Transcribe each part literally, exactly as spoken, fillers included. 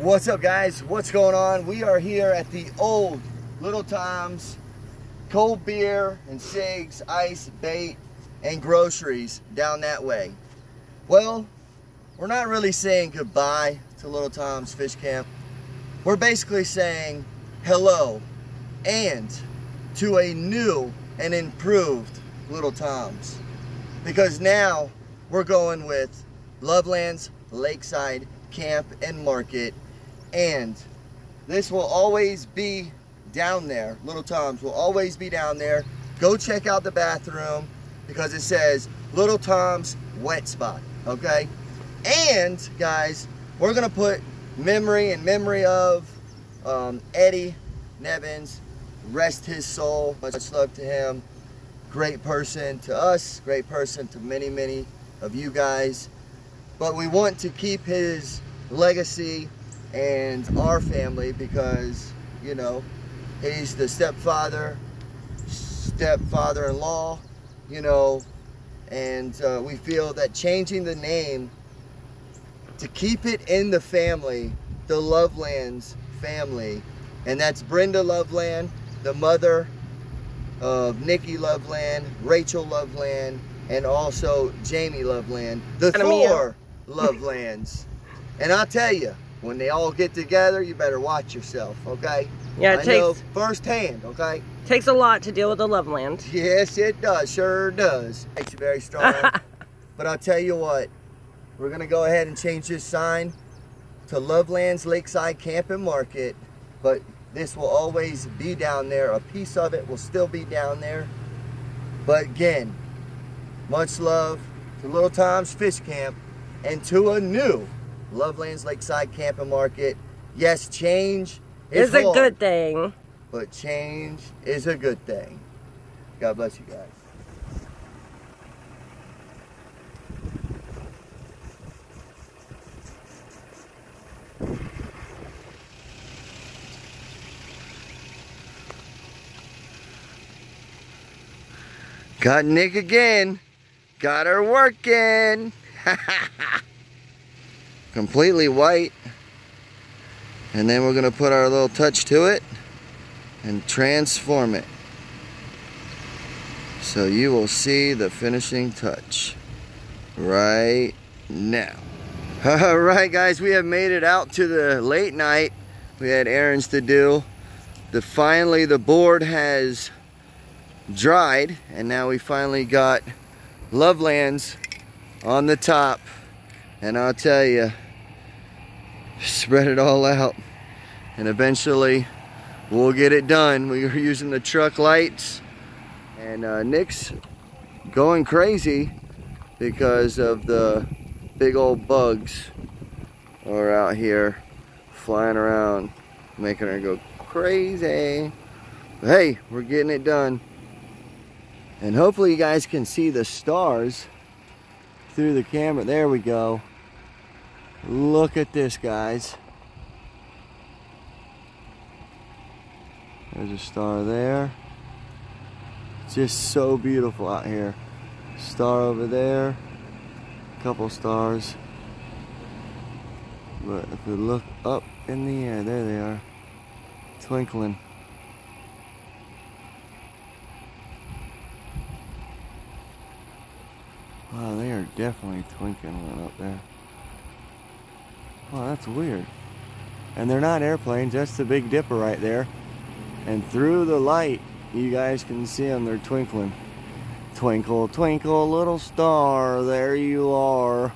What's up, guys? What's going on? We are here at the old Little Tom's cold beer and cigs, ice, bait, and groceries down that way. Well, we're not really saying goodbye to Little Tom's Fish Camp. We're basically saying hello and to a new and improved Little Tom's, because now we're going with Loveland's Lakeside Camp and Market. And this will always be down there. Little Tom's will always be down there. Go check out the bathroom because it says Little Tom's Wet Spot, okay? And guys, we're gonna put memory in memory of um, Eddie Nevins. Rest his soul, much love to him. Great person to us, great person to many, many of you guys. But we want to keep his legacy and our family because, you know, he's the stepfather, stepfather-in-law, you know, and uh, we feel that changing the name to keep it in the family, the Loveland's family, and that's Brenda Loveland, the mother of Nikki Loveland, Rachel Loveland, and also Jamie Loveland, the four Lovelands. And I'll tell you, when they all get together, you better watch yourself, okay? Yeah, it I takes... know firsthand, okay? Takes a lot to deal with the Loveland. Yes, it does. Sure does. Makes you very strong. But I'll tell you what, we're going to go ahead and change this sign to Loveland's Lakeside Camp and Market. But this will always be down there. A piece of it will still be down there. But again, much love to Little Tom's Fish Camp and to a new Loveland's Lakeside Camp and Market. Yes, change is a good thing. But change is a good thing. God bless you guys. Got Nick again. Got her working. Completely white. And then we're gonna put our little touch to it and transform it. So you will see the finishing touch right now. All right, guys, we have made it out to the late night. We had errands to do. The, finally, the board has dried, and now we finally got Loveland's on the top, and I'll tell you, spread it all out and eventually we'll get it done. We were using the truck lights, and uh, Nick's going crazy because of the big old bugs are out here flying around, making her go crazy. But hey, we're getting it done. And hopefully you guys can see the stars through the camera. There we go. Look at this, guys. There's a star there. It's just so beautiful out here. Star over there. A couple stars. But if we look up in the air, there they are. Twinkling. Wow, they are definitely twinkling one up there. Wow, that's weird. And they're not airplanes, that's the Big Dipper right there. And through the light, you guys can see them, they're twinkling. Twinkle, twinkle, little star, there you are.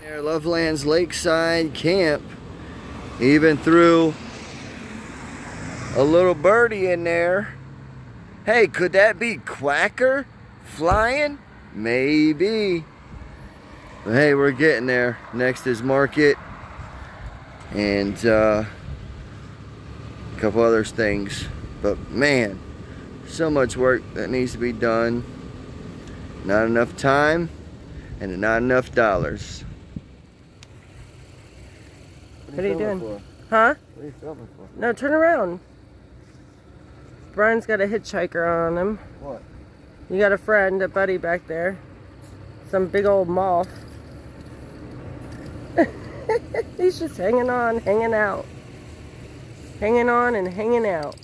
There, Loveland's Lakeside Camp. Even threw a little birdie in there. Hey, could that be Quacker flying? Maybe. But hey, we're getting there. Next is market and uh, a couple other things. But man, so much work that needs to be done. Not enough time and not enough dollars. What are you, what are you doing? For? Huh? What are you filming for? No, turn around. Brian's got a hitchhiker on him. What? You got a friend, a buddy back there. Some big old moth. He's just hanging on, hanging out. Hanging on and hanging out.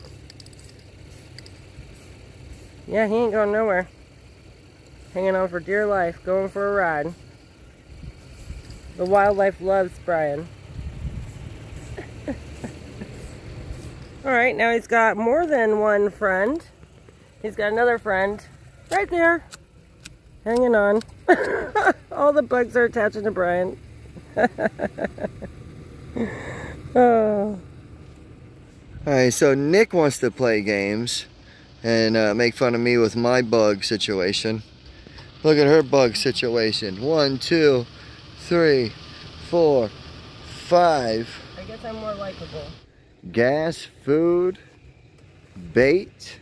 Yeah, he ain't going nowhere. Hanging on for dear life, going for a ride. The wildlife loves Brian. Alright, now he's got more than one friend. He's got another friend right there. Hanging on. All the bugs are attaching to Brian. Oh. Alright, so Nick wants to play games and uh, make fun of me with my bug situation. Look at her bug situation. One, two, three, four, five. I guess I'm more likable. Gas, food, bait,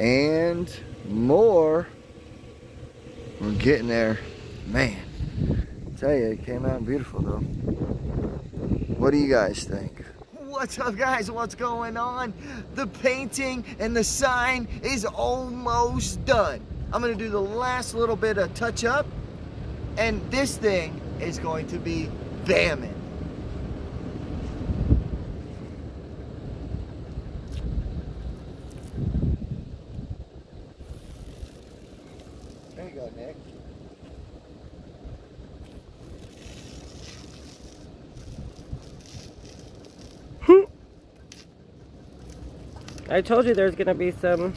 and more. We're getting there. Man, I tell you, it came out beautiful though. What do you guys think? What's up guys, what's going on? The painting and the sign is almost done. I'm gonna do the last little bit of touch up and this thing is going to be vammin'. There you go, Nick. I told you there's gonna be some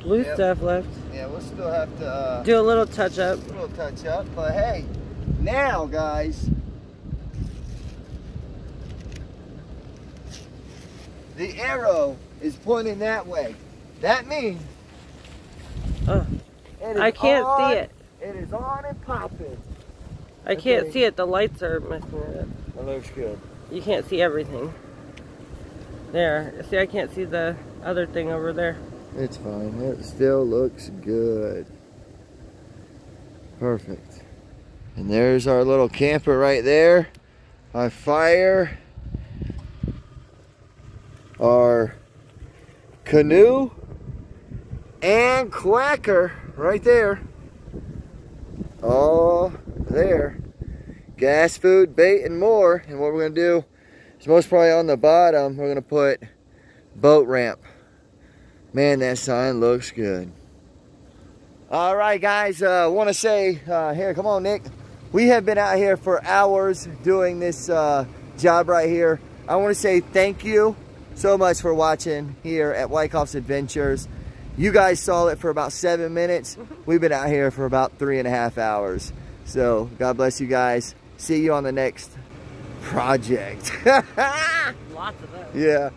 blue yep. stuff left. Yeah, we'll still have to uh, do a little touch up. A little touch up, but hey, now guys, the arrow is pointing that way. That means uh, it is I can't on, see it. It is on and popping. I okay. can't see it. The lights are messing it up. That looks good. You can't see everything. There. See, I can't see the other thing over there. It's fine. It still looks good. Perfect. And there's our little camper right there. Our fire. Our canoe. And Quacker right there. All there. Gas, food, bait, and more. And what we're going to do, so most probably on the bottom, we're going to put boat ramp. Man, that sign looks good. All right, guys, I uh, want to say, uh, here, come on, Nick. We have been out here for hours doing this uh, job right here. I want to say thank you so much for watching here at Wykoffs Adventures. You guys saw it for about seven minutes. We've been out here for about three and a half hours. So God bless you guys. See you on the next project. Lots of those. Yeah.